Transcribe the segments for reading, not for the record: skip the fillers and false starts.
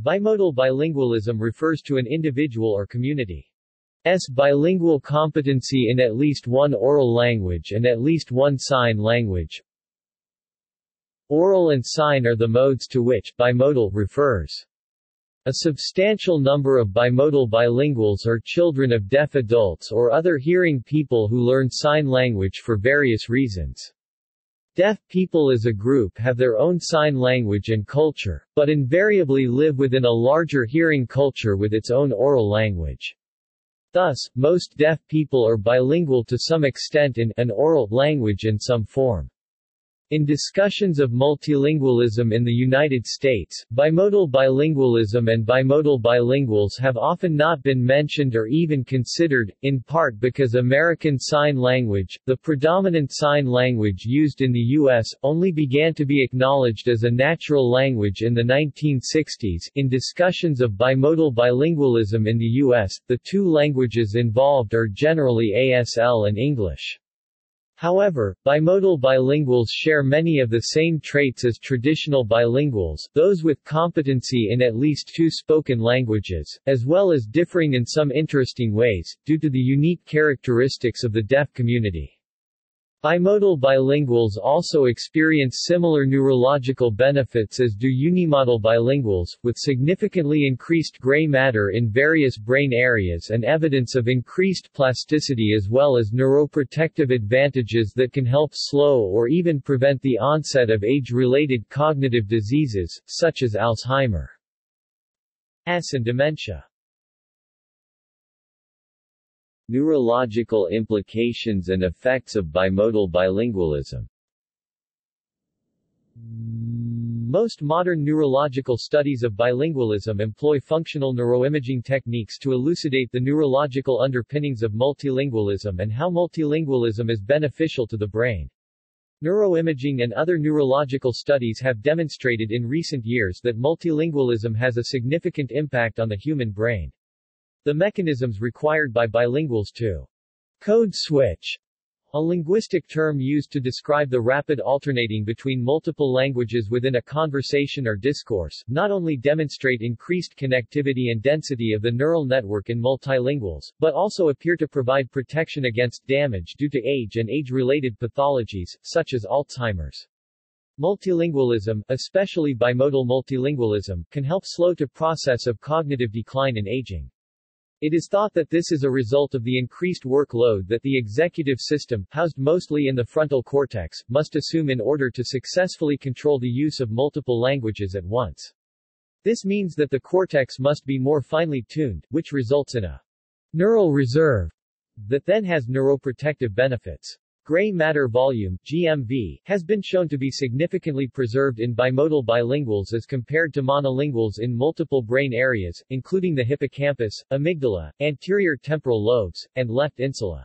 Bimodal bilingualism refers to an individual or community's bilingual competency in at least one oral language and at least one sign language. Oral and sign are the modes to which bimodal refers. A substantial number of bimodal bilinguals are children of deaf adults or other hearing people who learn sign language for various reasons. Deaf people as a group have their own sign language and culture, but invariably live within a larger hearing culture with its own oral language. Thus, most deaf people are bilingual to some extent in an oral language in some form. In discussions of multilingualism in the United States, bimodal bilingualism and bimodal bilinguals have often not been mentioned or even considered, in part because American Sign Language, the predominant sign language used in the U.S., only began to be acknowledged as a natural language in the 1960s. In discussions of bimodal bilingualism in the U.S., the two languages involved are generally ASL and English. However, bimodal bilinguals share many of the same traits as traditional bilinguals, those with competency in at least two spoken languages, as well as differing in some interesting ways, due to the unique characteristics of the deaf community. Bimodal bilinguals also experience similar neurological benefits as do unimodal bilinguals, with significantly increased gray matter in various brain areas and evidence of increased plasticity as well as neuroprotective advantages that can help slow or even prevent the onset of age-related cognitive diseases, such as Alzheimer's and dementia. Neurological implications and effects of bimodal bilingualism. Most modern neurological studies of bilingualism employ functional neuroimaging techniques to elucidate the neurological underpinnings of multilingualism and how multilingualism is beneficial to the brain. Neuroimaging and other neurological studies have demonstrated in recent years that multilingualism has a significant impact on the human brain. The mechanisms required by bilinguals to code switch, a linguistic term used to describe the rapid alternating between multiple languages within a conversation or discourse, not only demonstrate increased connectivity and density of the neural network in multilinguals, but also appear to provide protection against damage due to age and age-related pathologies, such as Alzheimer's. Multilingualism, especially bimodal multilingualism, can help slow the process of cognitive decline in aging. It is thought that this is a result of the increased workload that the executive system, housed mostly in the frontal cortex, must assume in order to successfully control the use of multiple languages at once. This means that the cortex must be more finely tuned, which results in a neural reserve that then has neuroprotective benefits. Gray matter volume, GMV, has been shown to be significantly preserved in bimodal bilinguals as compared to monolinguals in multiple brain areas, including the hippocampus, amygdala, anterior temporal lobes, and left insula.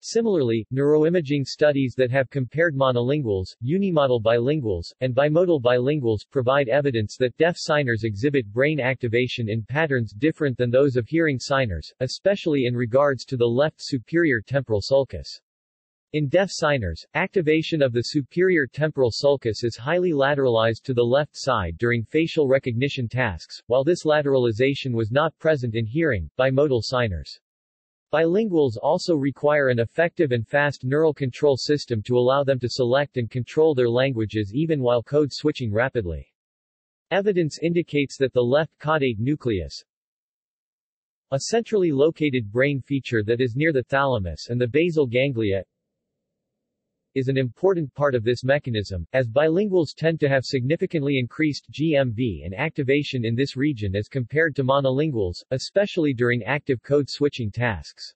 Similarly, neuroimaging studies that have compared monolinguals, unimodal bilinguals, and bimodal bilinguals provide evidence that deaf signers exhibit brain activation in patterns different than those of hearing signers, especially in regards to the left superior temporal sulcus. In deaf signers, activation of the superior temporal sulcus is highly lateralized to the left side during facial recognition tasks, while this lateralization was not present in hearing, bimodal signers. Bilinguals also require an effective and fast neural control system to allow them to select and control their languages even while code switching rapidly. Evidence indicates that the left caudate nucleus, a centrally located brain feature that is near the thalamus and the basal ganglia, is an important part of this mechanism, as bilinguals tend to have significantly increased GMV and activation in this region as compared to monolinguals, especially during active code-switching tasks.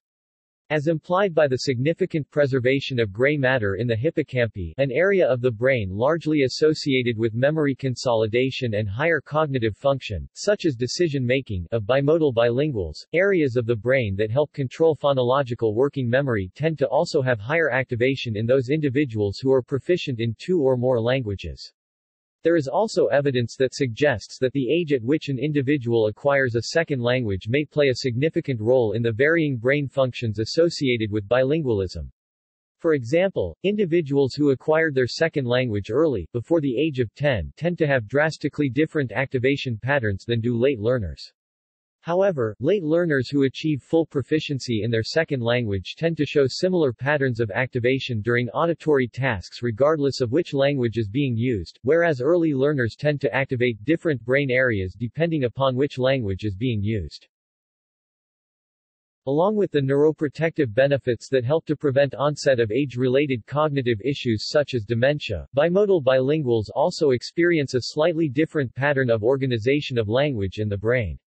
As implied by the significant preservation of gray matter in the hippocampi, an area of the brain largely associated with memory consolidation and higher cognitive function, such as decision-making, of bimodal bilinguals, areas of the brain that help control phonological working memory tend to also have higher activation in those individuals who are proficient in two or more languages. There is also evidence that suggests that the age at which an individual acquires a second language may play a significant role in the varying brain functions associated with bilingualism. For example, individuals who acquired their second language early, before the age of 10, tend to have drastically different activation patterns than do late learners. However, late learners who achieve full proficiency in their second language tend to show similar patterns of activation during auditory tasks regardless of which language is being used, whereas early learners tend to activate different brain areas depending upon which language is being used. Along with the neuroprotective benefits that help to prevent onset of age-related cognitive issues such as dementia, bimodal bilinguals also experience a slightly different pattern of organization of language in the brain.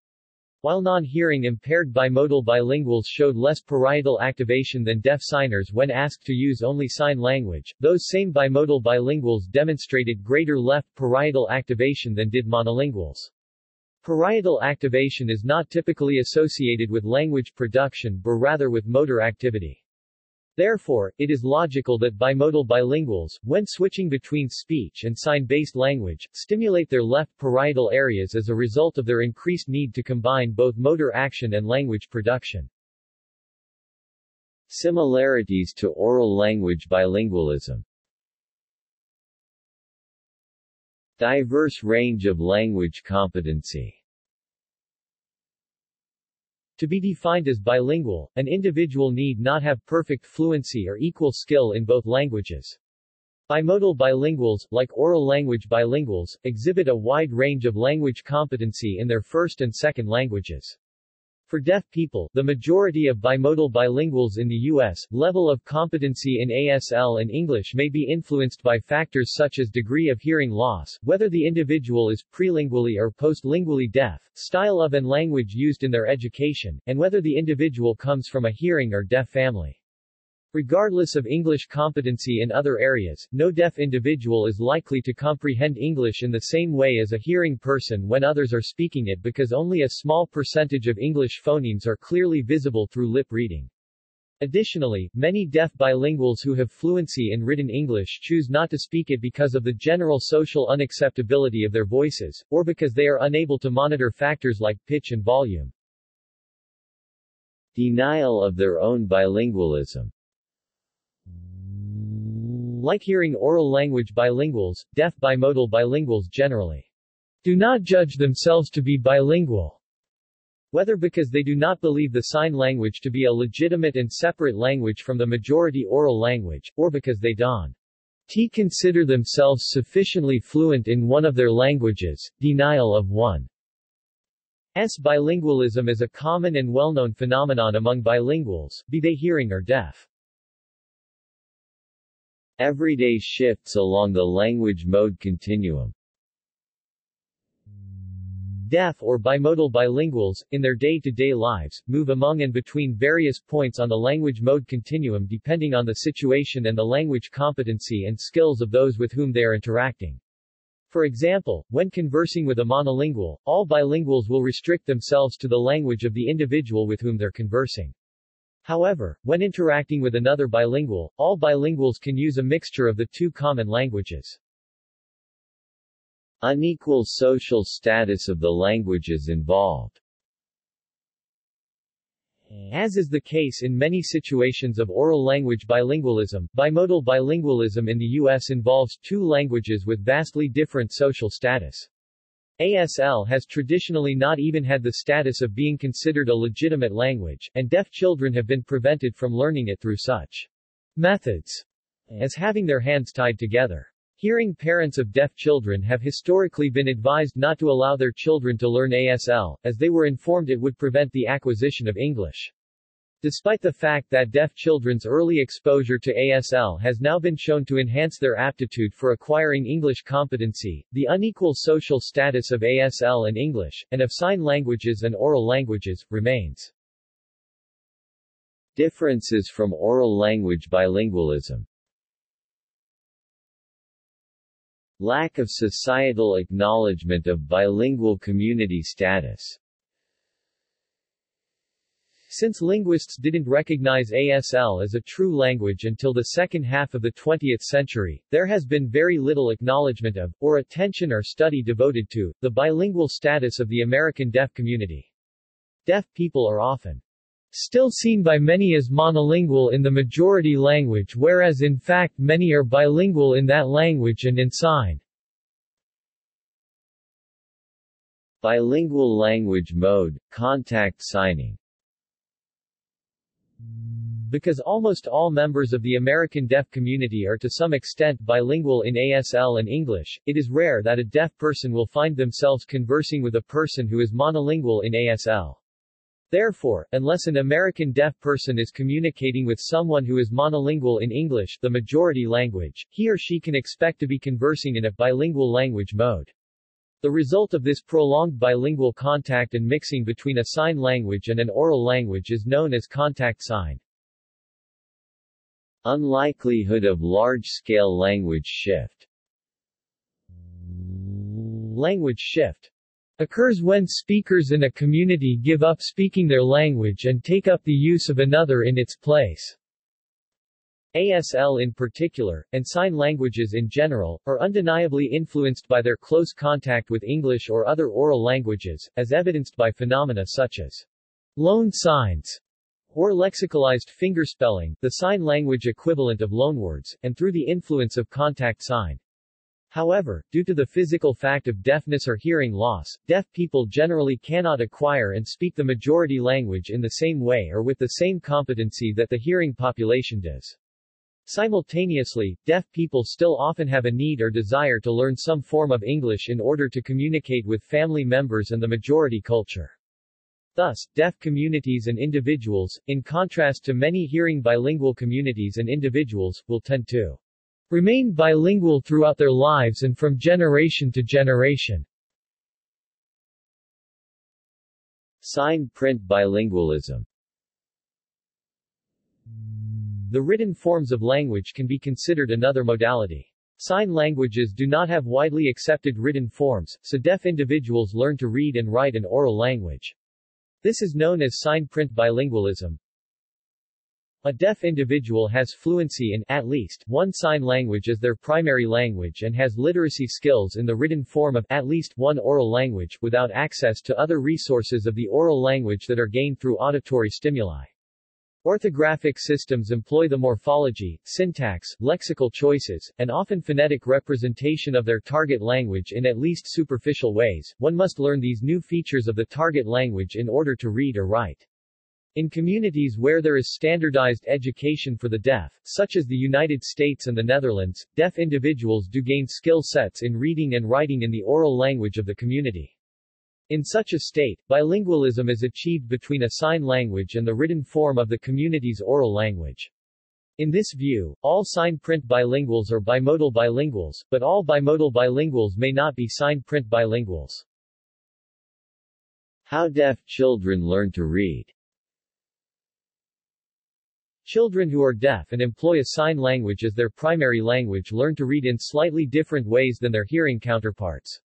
While non-hearing impaired bimodal bilinguals showed less parietal activation than deaf signers when asked to use only sign language, those same bimodal bilinguals demonstrated greater left parietal activation than did monolinguals. Parietal activation is not typically associated with language production but rather with motor activity. Therefore, it is logical that bimodal bilinguals, when switching between speech and sign-based language, stimulate their left parietal areas as a result of their increased need to combine both motor action and language production. Similarities to oral language bilingualism. Diverse range of language competency. To be defined as bilingual, an individual need not have perfect fluency or equal skill in both languages. Bimodal bilinguals, like oral language bilinguals, exhibit a wide range of language competency in their first and second languages. For deaf people, the majority of bimodal bilinguals in the U.S., level of competency in ASL and English may be influenced by factors such as degree of hearing loss, whether the individual is prelingually or postlingually deaf, style of and language used in their education, and whether the individual comes from a hearing or deaf family. Regardless of English competency in other areas, no deaf individual is likely to comprehend English in the same way as a hearing person when others are speaking it because only a small percentage of English phonemes are clearly visible through lip reading. Additionally, many deaf bilinguals who have fluency in written English choose not to speak it because of the general social unacceptability of their voices, or because they are unable to monitor factors like pitch and volume. Denial of their own bilingualism. Like hearing oral language bilinguals, deaf bimodal bilinguals generally do not judge themselves to be bilingual, whether because they do not believe the sign language to be a legitimate and separate language from the majority oral language, or because they don't consider themselves sufficiently fluent in one of their languages. Denial of one's bilingualism is a common and well-known phenomenon among bilinguals, be they hearing or deaf. Everyday shifts along the language mode continuum. Deaf or bimodal bilinguals, in their day-to-day lives, move among and between various points on the language mode continuum depending on the situation and the language competency and skills of those with whom they are interacting. For example, when conversing with a monolingual, all bilinguals will restrict themselves to the language of the individual with whom they're conversing. However, when interacting with another bilingual, all bilinguals can use a mixture of the two common languages. Unequal social status of the languages involved. As is the case in many situations of oral language bilingualism, bimodal bilingualism in the U.S. involves two languages with vastly different social status. ASL has traditionally not even had the status of being considered a legitimate language, and deaf children have been prevented from learning it through such methods as having their hands tied together. Hearing parents of deaf children have historically been advised not to allow their children to learn ASL, as they were informed it would prevent the acquisition of English. Despite the fact that deaf children's early exposure to ASL has now been shown to enhance their aptitude for acquiring English competency, the unequal social status of ASL and English, and of sign languages and oral languages, remains. Differences from oral language bilingualism. Lack of societal acknowledgement of bilingual community status. Since linguists didn't recognize ASL as a true language until the second half of the 20th century, there has been very little acknowledgement of, or attention or study devoted to, the bilingual status of the American deaf community. Deaf people are often still seen by many as monolingual in the majority language, whereas in fact many are bilingual in that language and in sign. Bilingual language mode, contact signing. Because almost all members of the American deaf community are to some extent bilingual in ASL and English, it is rare that a deaf person will find themselves conversing with a person who is monolingual in ASL. Therefore, unless an American deaf person is communicating with someone who is monolingual in English, the majority language, he or she can expect to be conversing in a bilingual language mode. The result of this prolonged bilingual contact and mixing between a sign language and an oral language is known as contact sign. Unlikelihood of large-scale language shift. Language shift occurs when speakers in a community give up speaking their language and take up the use of another in its place. ASL in particular, and sign languages in general, are undeniably influenced by their close contact with English or other oral languages, as evidenced by phenomena such as loan signs or lexicalized fingerspelling, the sign language equivalent of loanwords, and through the influence of contact sign. However, due to the physical fact of deafness or hearing loss, deaf people generally cannot acquire and speak the majority language in the same way or with the same competency that the hearing population does. Simultaneously, deaf people still often have a need or desire to learn some form of English in order to communicate with family members and the majority culture. Thus, deaf communities and individuals, in contrast to many hearing bilingual communities and individuals, will tend to remain bilingual throughout their lives and from generation to generation. Sign print bilingualism. The written forms of language can be considered another modality. Sign languages do not have widely accepted written forms, so deaf individuals learn to read and write an oral language. This is known as sign print bilingualism. A deaf individual has fluency in at least one sign language as their primary language and has literacy skills in the written form of at least one oral language without access to other resources of the oral language that are gained through auditory stimuli. Orthographic systems employ the morphology, syntax, lexical choices, and often phonetic representation of their target language in at least superficial ways. One must learn these new features of the target language in order to read or write. In communities where there is standardized education for the deaf, such as the United States and the Netherlands, deaf individuals do gain skill sets in reading and writing in the oral language of the community. In such a state, bilingualism is achieved between a sign language and the written form of the community's oral language. In this view, all sign print bilinguals are bimodal bilinguals, but all bimodal bilinguals may not be sign print bilinguals. How deaf children learn to read. Children who are deaf and employ a sign language as their primary language learn to read in slightly different ways than their hearing counterparts.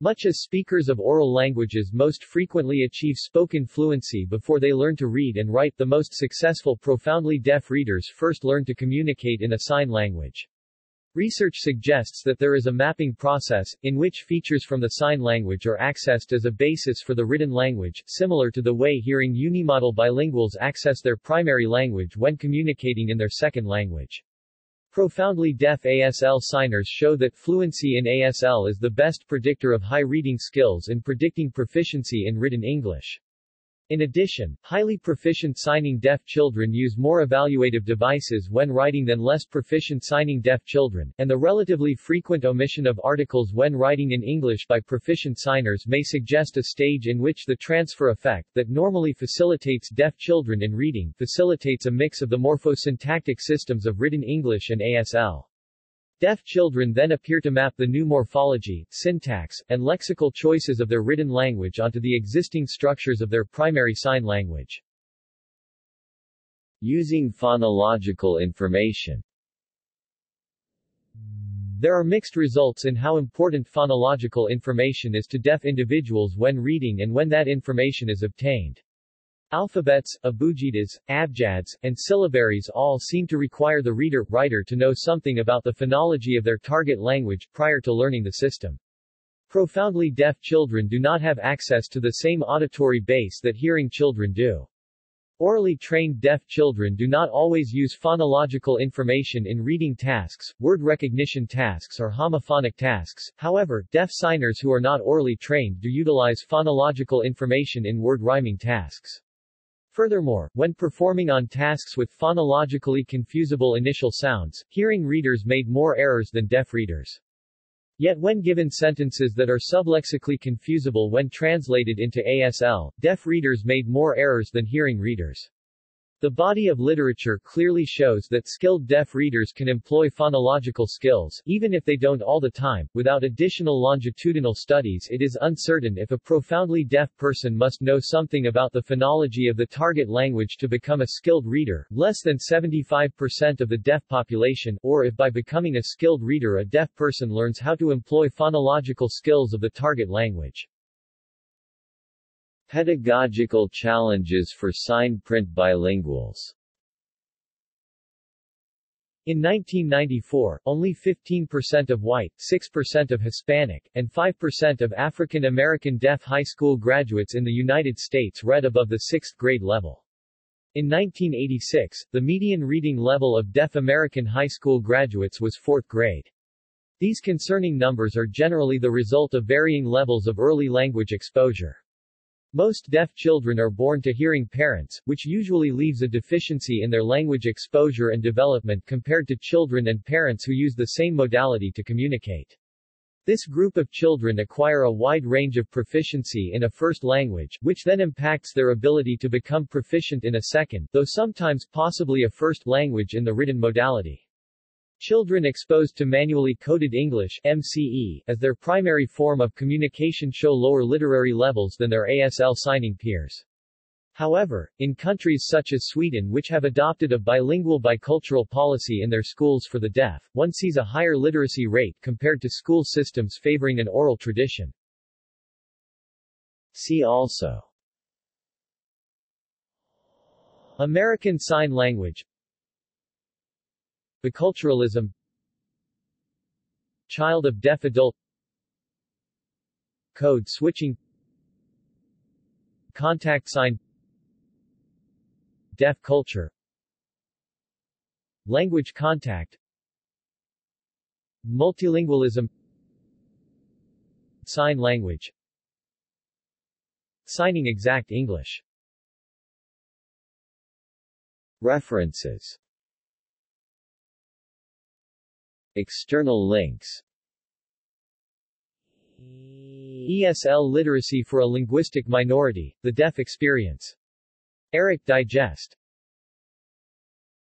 Much as speakers of oral languages most frequently achieve spoken fluency before they learn to read and write, the most successful profoundly deaf readers first learn to communicate in a sign language. Research suggests that there is a mapping process, in which features from the sign language are accessed as a basis for the written language, similar to the way hearing unimodal bilinguals access their primary language when communicating in their second language. Profoundly deaf ASL signers show that fluency in ASL is the best predictor of high reading skills in predicting proficiency in written English. In addition, highly proficient signing deaf children use more evaluative devices when writing than less proficient signing deaf children, and the relatively frequent omission of articles when writing in English by proficient signers may suggest a stage in which the transfer effect that normally facilitates deaf children in reading facilitates a mix of the morphosyntactic systems of written English and ASL. Deaf children then appear to map the new morphology, syntax, and lexical choices of their written language onto the existing structures of their primary sign language. Using phonological information. There are mixed results in how important phonological information is to deaf individuals when reading and when that information is obtained. Alphabets, abugidas, abjads, and syllabaries all seem to require the reader/writer to know something about the phonology of their target language prior to learning the system. Profoundly deaf children do not have access to the same auditory base that hearing children do. Orally trained deaf children do not always use phonological information in reading tasks, word recognition tasks or homophonic tasks. However, deaf signers who are not orally trained do utilize phonological information in word rhyming tasks. Furthermore, when performing on tasks with phonologically confusable initial sounds, hearing readers made more errors than deaf readers. Yet when given sentences that are sublexically confusable when translated into ASL, deaf readers made more errors than hearing readers. The body of literature clearly shows that skilled deaf readers can employ phonological skills, even if they don't all the time. Without additional longitudinal studies, it is uncertain if a profoundly deaf person must know something about the phonology of the target language to become a skilled reader, less than 75% of the deaf population, or if by becoming a skilled reader a deaf person learns how to employ phonological skills of the target language. Pedagogical challenges for sign print bilinguals. In 1994, only 15% of white, 6% of Hispanic, and 5% of African American deaf high school graduates in the United States read above the 6th grade level. In 1986, the median reading level of deaf American high school graduates was 4th grade. These concerning numbers are generally the result of varying levels of early language exposure. Most deaf children are born to hearing parents, which usually leaves a deficiency in their language exposure and development compared to children and parents who use the same modality to communicate. This group of children acquire a wide range of proficiency in a first language, which then impacts their ability to become proficient in a second, though sometimes possibly a first language in the written modality. Children exposed to manually coded English (MCE) as their primary form of communication show lower literary levels than their ASL signing peers. However, in countries such as Sweden, which have adopted a bilingual bicultural policy in their schools for the deaf, one sees a higher literacy rate compared to school systems favoring an oral tradition. See also: American Sign Language, biculturalism, Child of Deaf Adult, code switching, contact sign, deaf culture, language contact, multilingualism, sign language, signing exact English. References. External links. ESL Literacy for a Linguistic Minority, The Deaf Experience. Eric Digest.